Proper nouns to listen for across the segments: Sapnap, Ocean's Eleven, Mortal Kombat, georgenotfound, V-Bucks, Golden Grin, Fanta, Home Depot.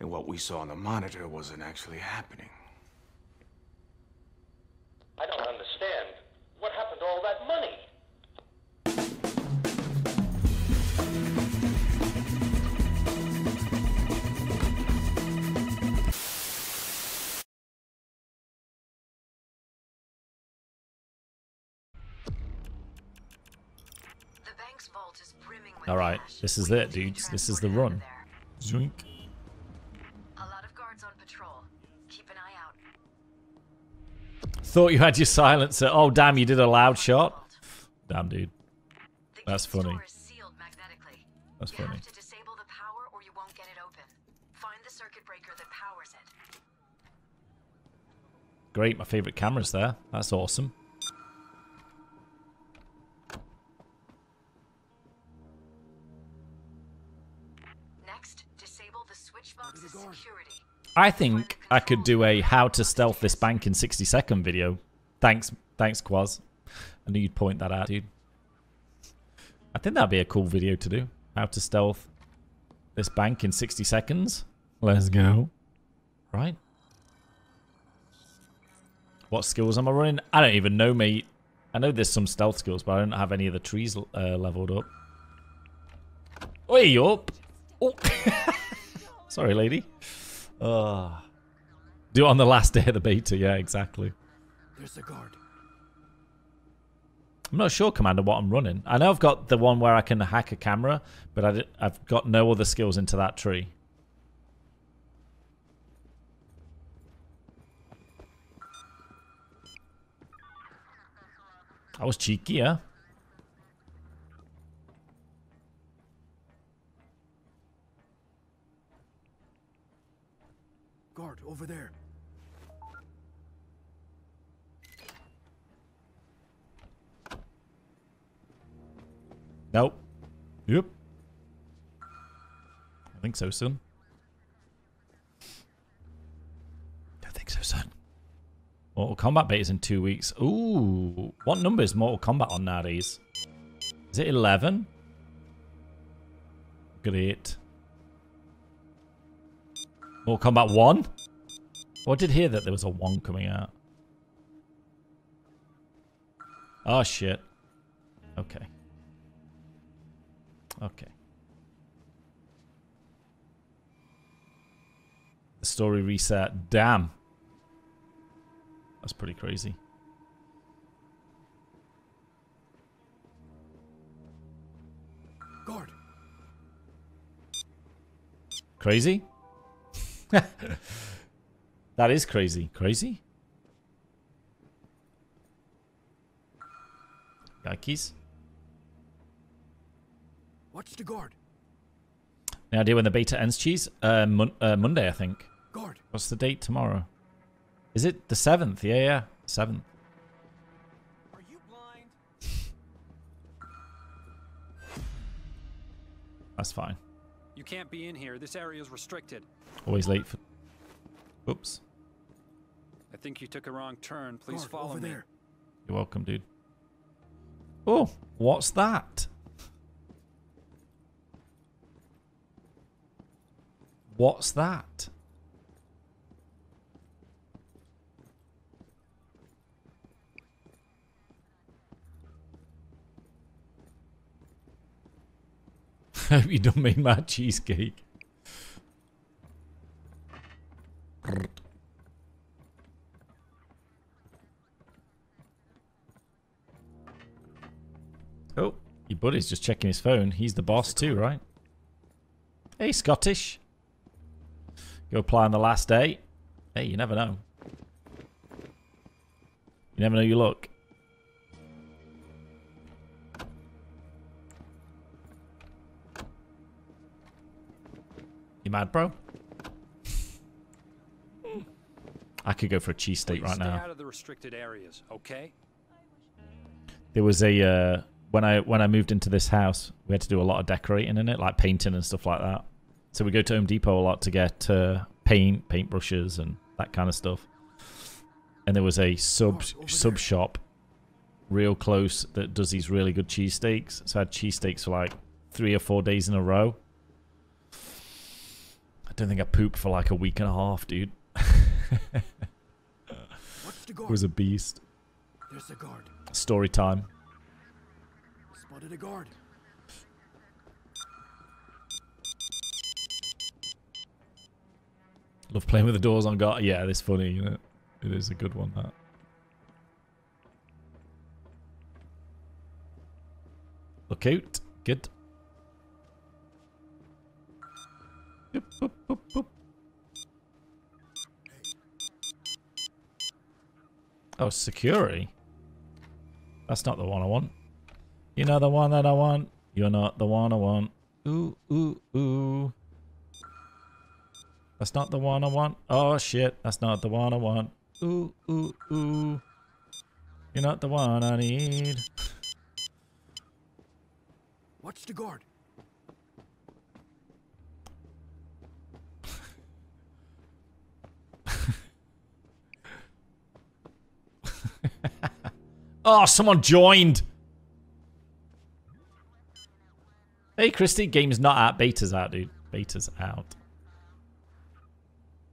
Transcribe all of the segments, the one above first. and what we saw on the monitor wasn't actually happening. I don't understand. What happened to all that money? All right, this is it, dudes. This is the run. Zoink. A lot of guards on patrol. Keep an eye out. Thought you had your silencer. Oh, damn, you did a loud shot. Damn, dude. That's funny. That's funny. You have to disable the power or you won't get it open. Find the circuit breaker that powers it. Great, my favorite camera's there. That's awesome. I think I could do a how to stealth this bank in 60-second video. Thanks, Quaz. I knew you'd point that out, dude. I think that'd be a cool video to do. How to stealth this bank in 60 seconds. Let's go. Right. What skills am I running? I don't even know, mate. I know there's some stealth skills, but I don't have any of the trees leveled up. Way up. Oh. Sorry, lady. Do it on the last day of the beta. Yeah, exactly. There's a guard. I'm not sure, Commander, what I'm running. I know I've got the one where I can hack a camera, but I've got no other skills into that tree. I was cheeky, huh? Guard, over there. Nope. Yep. I think so, son. I think so, son. Mortal Kombat beta is in 2 weeks. Ooh. What number is Mortal Kombat on nowadays? Is it 11? Great. Mortal Kombat 1? Oh, I did hear that there was a 1 coming out. Oh, shit. Okay. Okay. The story reset. Damn. That's pretty crazy. Guard. Crazy? That is crazy. Crazy? Yikes. Watch the guard. Any idea when the beta ends, Cheese? Monday, I think. Guard. What's the date tomorrow? Is it the 7th? Yeah, yeah. 7th. Are you blind? That's fine. You can't be in here. This area is restricted. Always late for... Oops. I think you took a wrong turn. Please follow me. There. You're welcome, dude. Oh, what's that? What's that? I hope you don't mean my cheesecake. Oh, your buddy's just checking his phone. He's the boss too, right? Hey, Scottish. Go apply on the last day. Hey, you never know. You never know your luck. You mad, bro? I could go for a cheesesteak right now. Stay out of the restricted areas, okay? There was a when I moved into this house, we had to do a lot of decorating in it, like painting and stuff like that. So we go to Home Depot a lot to get paint, paintbrushes, and that kind of stuff. And there was a sub shop real close that does these really good cheesesteaks. So I had cheesesteaks for like 3 or 4 days in a row. don't think I pooped for like a week and a half, dude. It was a beast. There's a guard. Story time. Spotted a guard. Love playing with the doors on guard. Yeah, it's funny, you know. It is a good one, that. Look out. Good. Yep, up, up, up. Oh, security? That's not the one I want. You're not the one that I want. You're not the one I want. Ooh, ooh, ooh. That's not the one I want. Oh, shit. That's not the one I want. Ooh, ooh, ooh. You're not the one I need. Watch the guard. Oh, someone joined. Hey, Christy, game's not out. Beta's out, dude. Beta's out.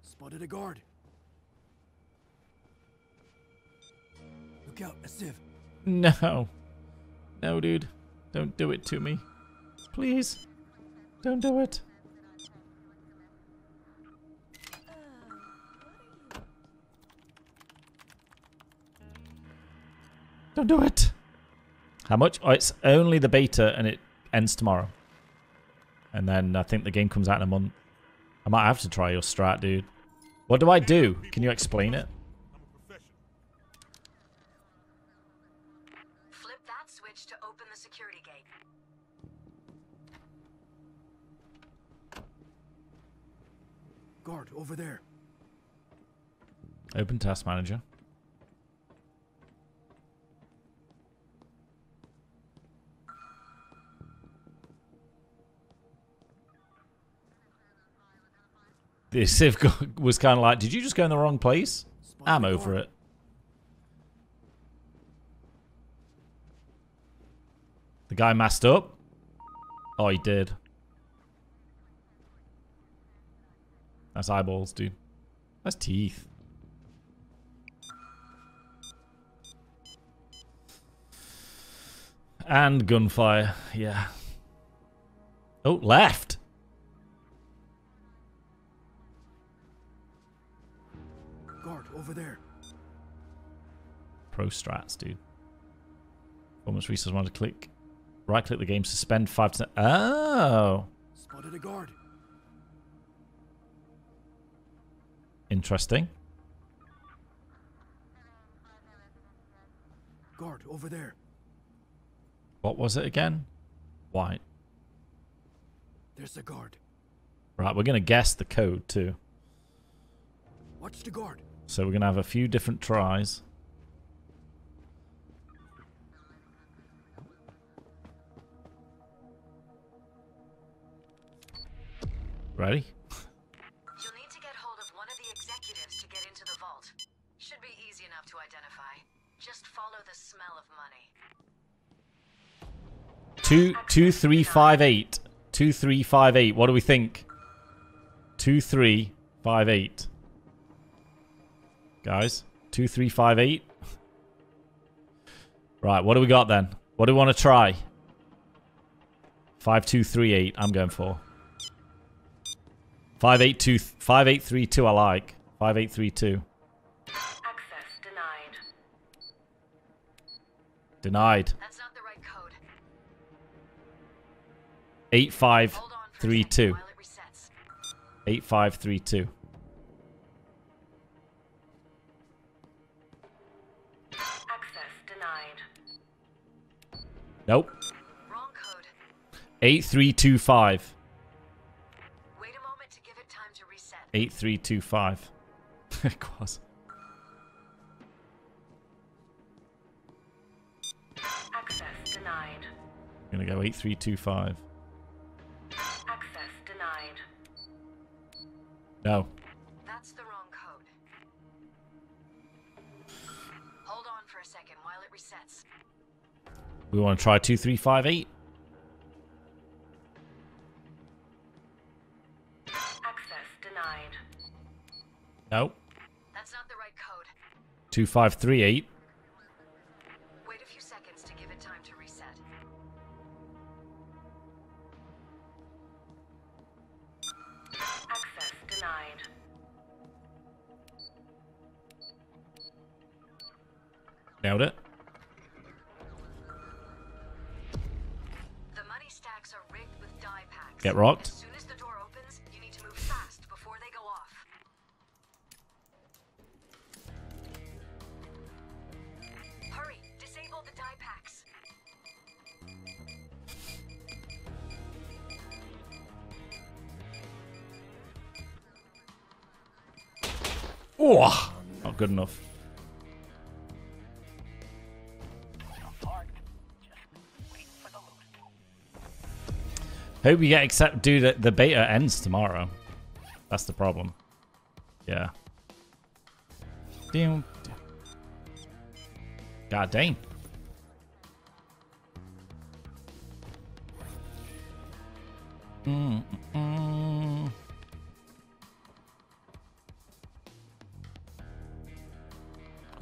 Spotted a guard. Look out, a sieve. No. No, dude. Don't do it to me. Please. Don't do it. Don't do it. How much? Oh, it's only the beta and it ends tomorrow. And then I think the game comes out in a month. I might have to try your strat, dude. What do I do? Can you explain it? Flip that switch to open the security gate. Guard, over there. Open task manager. The Civ was kind of like, did you just go in the wrong place? I'm over it. The guy masked up. Oh, he did. That's eyeballs, dude. That's teeth. And gunfire, yeah. Oh, left. Over there. Pro strats, dude. Almost resource want to click. Right click the game, suspend 5%. Oh. Spotted a guard. Interesting. Guard over there. What was it again? White. There's a guard. Right, we're gonna guess the code too. Watch the guard. So we're going to have a few different tries. Ready? You'll need to get hold of one of the executives to get into the vault. Should be easy enough to identify. Just follow the smell of money. 2358. 2358. What do we think? 2358. Guys, 2358. Right, what do we got then? What do we want to try? 5238. I'm going for 582. 5832. I like 5832. Access denied. Denied. That's not the right code. 8532. 8532. Nope. Wrong code. 8325. Wait a moment to give it time to reset. 8325. It was. Access denied. I'm gonna go 8325. Access denied. No. That's the wrong code. Hold on for a second while it resets. We want to try 2358. Access denied. No. That's not the right code. 2538. Wait a few seconds to give it time to reset. Access denied. Nailed it. The money stacks are rigged with die packs. Get rocked. As soon as the door opens, you need to move fast before they go off. Hurry, disable the die packs. Oh, not good enough. Hope we get accept. Dude, the beta ends tomorrow. That's the problem. Yeah. Damn. God dang.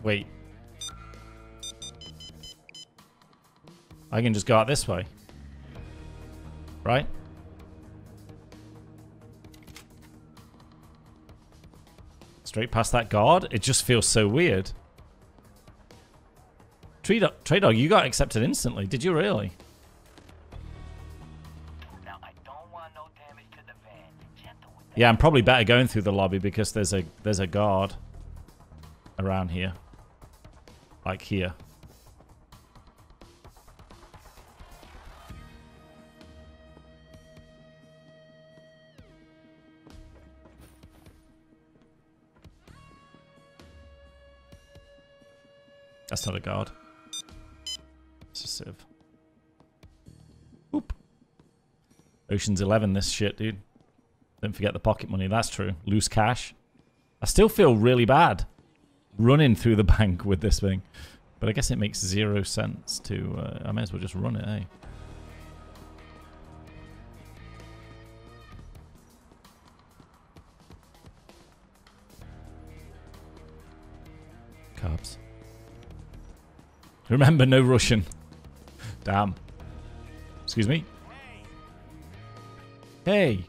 Wait. I can just go out this way. Right? Straight past that guard? It just feels so weird. Tree Dog, you got accepted instantly. Did you really? Now, I don't want no damage to the van. Yeah, I'm probably better going through the lobby because there's a guard around here. Like here. That's not a guard. It's a sieve. Oop. Ocean's 11 this shit, dude. Don't forget the pocket money. That's true. Loose cash. I still feel really bad running through the bank with this thing. But I guess it makes 0 sense to... I may as well just run it, eh? Carbs. Remember, no Russian. Damn. Excuse me. Hey.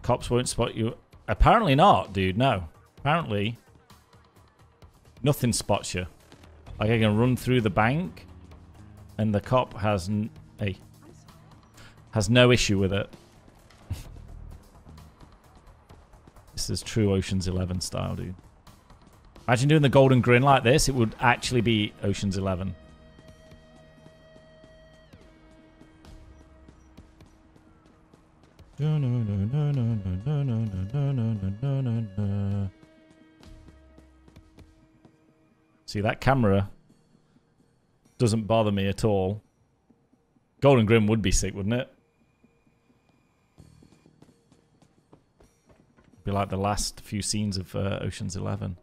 Cops won't spot you. Apparently not, dude. No. Apparently... nothing spots you. Like, I can run through the bank, and the cop has no issue with it. This is true Ocean's 11 style, dude. Imagine doing the Golden Grin like this. It would actually be Ocean's 11. See, that camera doesn't bother me at all. Golden Grin would be sick, wouldn't it? Be like the last few scenes of Ocean's 11.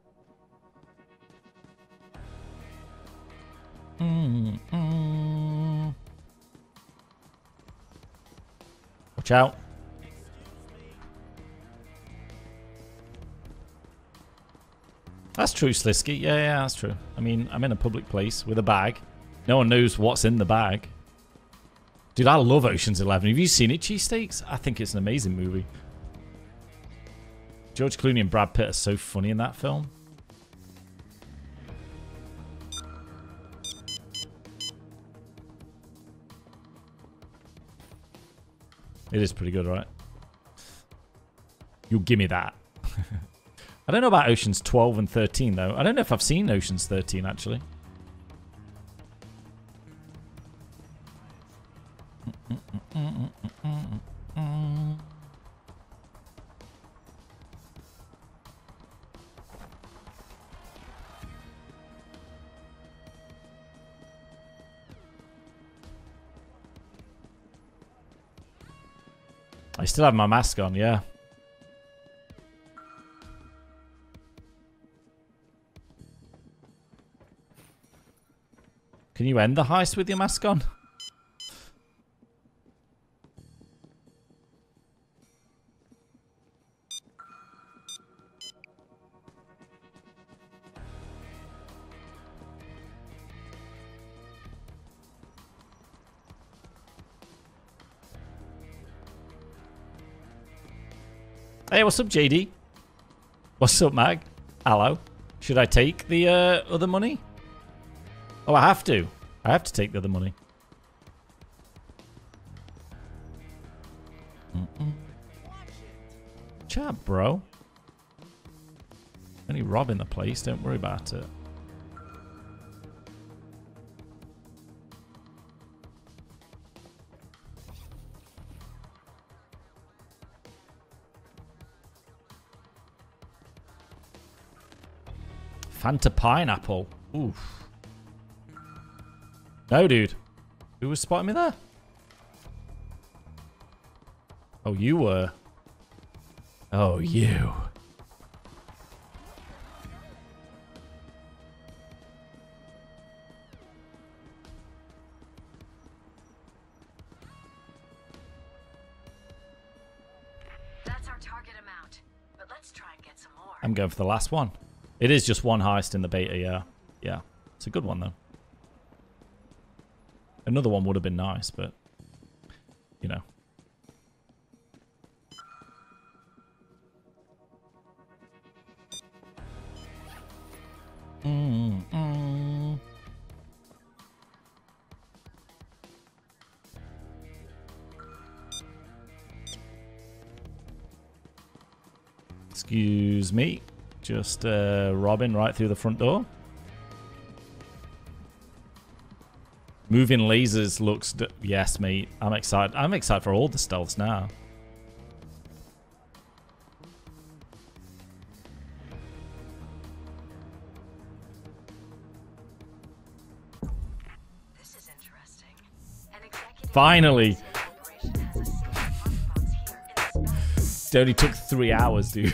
Watch out. That's true, Slisky. Yeah, that's true. I mean, I'm in a public place with a bag. No one knows what's in the bag. Dude, I love Ocean's 11. Have you seen it, Cheesesteaks? I think it's an amazing movie. George Clooney and Brad Pitt are so funny in that film. It is pretty good, right? You'll give me that. I don't know about Oceans 12 and 13, though. I don't know if I've seen Oceans 13, actually. I still have my mask on, yeah. Can you end the heist with your mask on? Hey, what's up, JD? What's up, Mag? Hello. Should I take the other money? Oh, I have to. I have to take the other money. Chat, bro. Only robbing the place. Don't worry about it. Fanta pineapple. Oof. No, dude. Who was spotting me there? Oh, you were. Oh, you. That's our target amount, but let's try and get some more. I'm going for the last one. It is just one heist in the beta, yeah. Yeah, it's a good one, though. Another one would have been nice, but, you know. Excuse me. Just robbing right through the front door. Moving lasers looks... Yes, mate. I'm excited. I'm excited for all the stealths now. This is interesting. Finally! It only took 3 hours, dude.